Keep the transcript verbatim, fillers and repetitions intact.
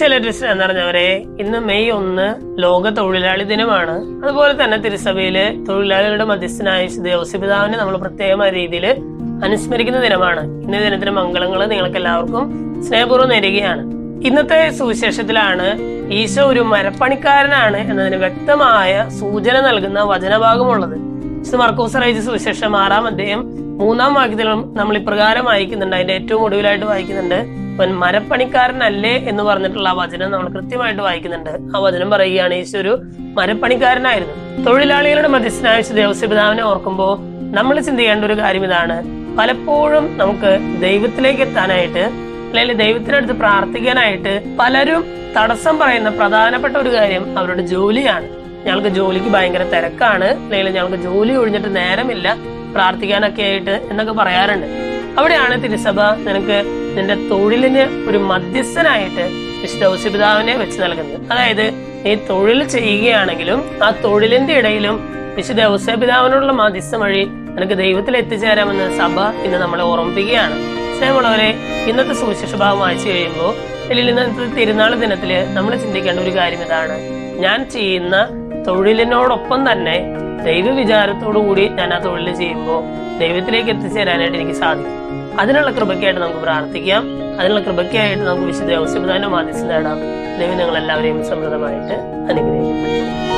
ചില എന്ന് പറഞ്ഞവരെ ഇന്ന് മെയ് ഒന്ന് ലോക തൊഴിലാളി ദിനമാണ്. അതുപോലെ തന്നെ തിരുസഭയില് തൊഴിലാളികളുടെ മധ്യസ്ഥനായ ദേവസ്യപിതാവിനെ നമ്മൾ പ്രത്യേകമായ രീതിയിൽ അനുസ്മരിക്കുന്ന ദിനമാണ്. ഇന്നേ ദിനത്തിന് മംഗളങ്ങൾ നിങ്ങൾക്ക് എല്ലാവർക്കും സ്നേഹപൂർവ്വം നേരുകയാണ്. ഇന്നത്തെ സുവിശേഷത്തിലാണ് ഈശോ ഒരു മരപ്പണിക്കാരനാണ് എന്നതിന് വ്യക്തമായ സൂചന നൽകുന്ന വചനഭാഗമുള്ളത്. മർക്കോസ് എഴുതിയ സുവിശേഷം ആറാം അധ്യായം മൂന്നാം വാക്യത്തിലും നമ്മൾ ഇപ്രകാരം വായിക്കുന്നുണ്ട്. അതിന്റെ ഏറ്റവും ഒടുവിലായിട്ട് വായിക്കുന്നുണ്ട്, അവൻ മരപ്പണിക്കാരനല്ലേ എന്ന് പറഞ്ഞിട്ടുള്ള ആ വചനം നമ്മൾ കൃത്യമായിട്ട് വായിക്കുന്നുണ്ട്. ആ വചനം പറയുകയാണ്, ഈശോ ഒരു മരപ്പണിക്കാരനായിരുന്നു. തൊഴിലാളികളുടെ മധ്യസ്ഥനായ ദേവസ്യപിതാവിനെ ഓർക്കുമ്പോൾ നമ്മൾ ചിന്തിക്കേണ്ട ഒരു കാര്യം ഇതാണ്. പലപ്പോഴും നമുക്ക് ദൈവത്തിലേക്ക് എത്താനായിട്ട് അല്ലെങ്കിൽ ദൈവത്തിനടുത്ത് പ്രാർത്ഥിക്കാനായിട്ട് പലരും തടസ്സം പറയുന്ന പ്രധാനപ്പെട്ട ഒരു കാര്യം അവരുടെ ജോലിയാണ്. ഞങ്ങൾക്ക് ജോലിക്ക് ഭയങ്കര തിരക്കാണ്, അല്ലെങ്കിൽ ഞങ്ങൾക്ക് ജോലി ഒഴിഞ്ഞിട്ട് നേരമില്ല പ്രാർത്ഥിക്കാനൊക്കെ ആയിട്ട് എന്നൊക്കെ പറയാറുണ്ട്. അവിടെയാണ് തിരുസഭ നിനക്ക് നിന്റെ തൊഴിലിന് ഒരു മധ്യസ്ഥനായിട്ട് വിശുദ്ധൗസിപിതാവിനെ വെച്ച് നൽകുന്നത്. അതായത് ഈ തൊഴിൽ ചെയ്യുകയാണെങ്കിലും ആ തൊഴിലിന്റെ ഇടയിലും വിശുദ്ധ ഔസേപിതാവിനുള്ള മധ്യസ്ഥം വഴി നിനക്ക് ദൈവത്തിൽ എത്തിച്ചേരാമെന്ന് സഭ ഇന്ന് നമ്മളെ ഓർമ്മിപ്പിക്കുകയാണ്. സ്നേഹമുള്ളവരെ, ഇന്നത്തെ സുവിശേഷ ഭാഗം വായിച്ചു കഴിയുമ്പോൾ അല്ലെങ്കിൽ ഇന്നത്തെ തിരുനാൾ ദിനത്തില് നമ്മൾ ചിന്തിക്കേണ്ട ഒരു കാര്യം ഇതാണ്. ഞാൻ ചെയ്യുന്ന തൊഴിലിനോടൊപ്പം തന്നെ ദൈവ വിചാരത്തോടു കൂടി ഞാൻ ആ തൊഴിൽ ചെയ്യുമ്പോൾ ദൈവത്തിലേക്ക് എത്തിച്ചേരാനായിട്ട് എനിക്ക് സാധിക്കും. അതിനുള്ള കൃപയ്ക്കായിട്ട് നമുക്ക് പ്രാർത്ഥിക്കാം. അതിനുള്ള കൃപയ്ക്കായിട്ട് നമുക്ക് വിശുദ്ധ ഔസേപിതാവിന്റെ മധ്യസ്ഥം നേടാം. ദൈവം നിങ്ങളെല്ലാവരെയും സമൃദ്ധമായിട്ട് അനുഗ്രഹിക്കും.